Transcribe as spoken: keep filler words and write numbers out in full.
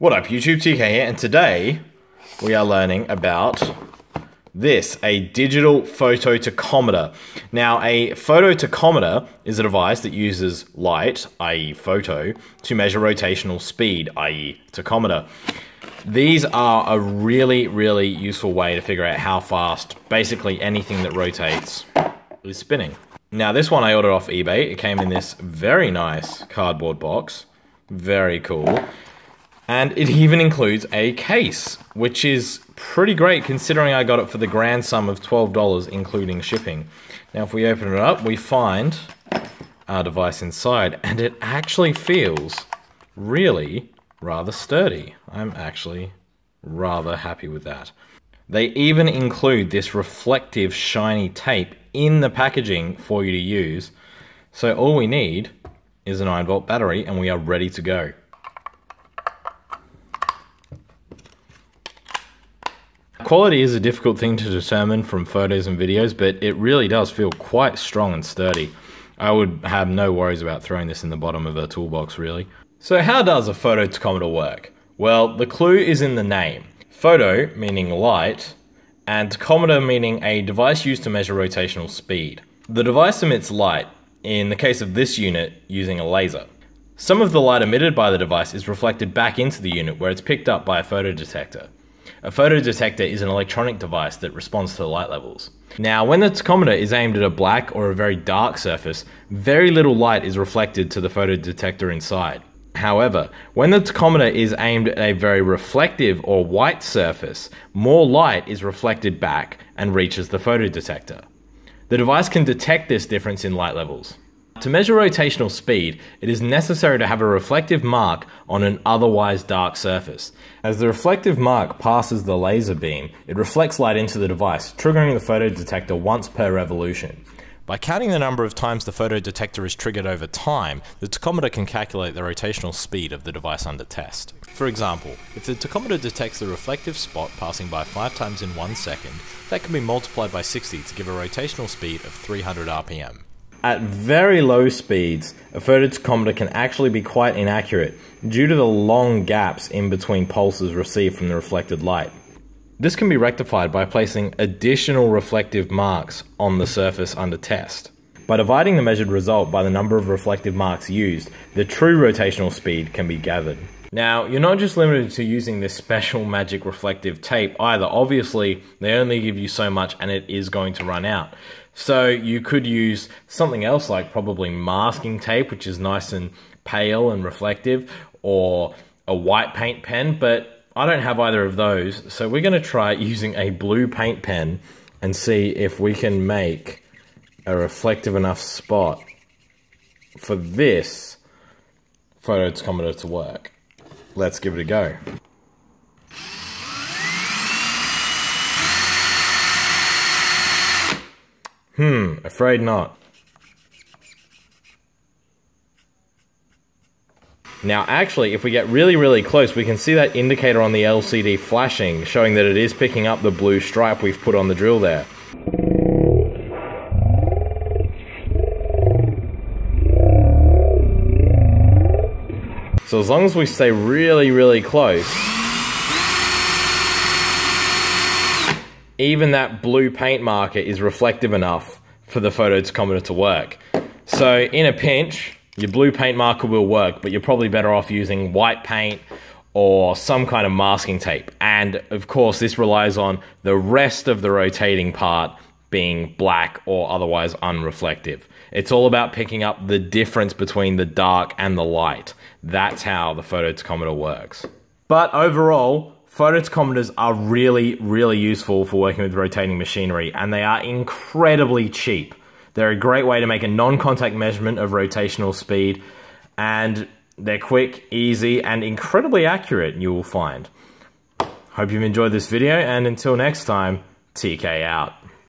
What up YouTube, T K here, and today we are learning about this, a digital photo tachometer. Now a photo tachometer is a device that uses light, that is photo, to measure rotational speed, that is tachometer. These are a really, really useful way to figure out how fast basically anything that rotates is spinning. Now this one I ordered off eBay. It came in this very nice cardboard box, very cool. And it even includes a case, which is pretty great considering I got it for the grand sum of twelve dollars including shipping. Now if we open it up, we find our device inside, and it actually feels really rather sturdy. I'm actually rather happy with that. They even include this reflective shiny tape in the packaging for you to use. So all we need is a nine volt battery and we are ready to go. Quality is a difficult thing to determine from photos and videos, but it really does feel quite strong and sturdy. I would have no worries about throwing this in the bottom of a toolbox, really. So how does a photo tachometer work? Well, the clue is in the name. Photo meaning light, and tachometer meaning a device used to measure rotational speed. The device emits light, in the case of this unit, using a laser. Some of the light emitted by the device is reflected back into the unit where it's picked up by a photodetector. A photodetector is an electronic device that responds to light levels. Now, when the tachometer is aimed at a black or a very dark surface, very little light is reflected to the photodetector inside. However, when the tachometer is aimed at a very reflective or white surface, more light is reflected back and reaches the photodetector. The device can detect this difference in light levels. To measure rotational speed, it is necessary to have a reflective mark on an otherwise dark surface. As the reflective mark passes the laser beam, it reflects light into the device, triggering the photodetector once per revolution. By counting the number of times the photodetector is triggered over time, the tachometer can calculate the rotational speed of the device under test. For example, if the tachometer detects the reflective spot passing by five times in one second, that can be multiplied by sixty to give a rotational speed of three hundred R P M. At very low speeds, a phototachometer can actually be quite inaccurate due to the long gaps in between pulses received from the reflected light. This can be rectified by placing additional reflective marks on the surface under test. By dividing the measured result by the number of reflective marks used, the true rotational speed can be gathered. Now, you're not just limited to using this special magic reflective tape either. Obviously, they only give you so much and it is going to run out. So you could use something else like probably masking tape, which is nice and pale and reflective, or a white paint pen, but I don't have either of those. So we're gonna try using a blue paint pen and see if we can make a reflective enough spot for this phototachometer to work. Let's give it a go. Hmm, afraid not. Now actually, if we get really, really close, we can see that indicator on the L C D flashing, showing that it is picking up the blue stripe we've put on the drill there. So as long as we stay really, really close, even that blue paint marker is reflective enough for the phototachometer to work. So in a pinch, your blue paint marker will work, but you're probably better off using white paint or some kind of masking tape. And of course, this relies on the rest of the rotating part being black or otherwise unreflective. It's all about picking up the difference between the dark and the light. That's how the phototachometer works. But overall, phototachometers are really, really useful for working with rotating machinery, and they are incredibly cheap. They're a great way to make a non-contact measurement of rotational speed, and they're quick, easy, and incredibly accurate, you will find. Hope you've enjoyed this video, and until next time, T K out.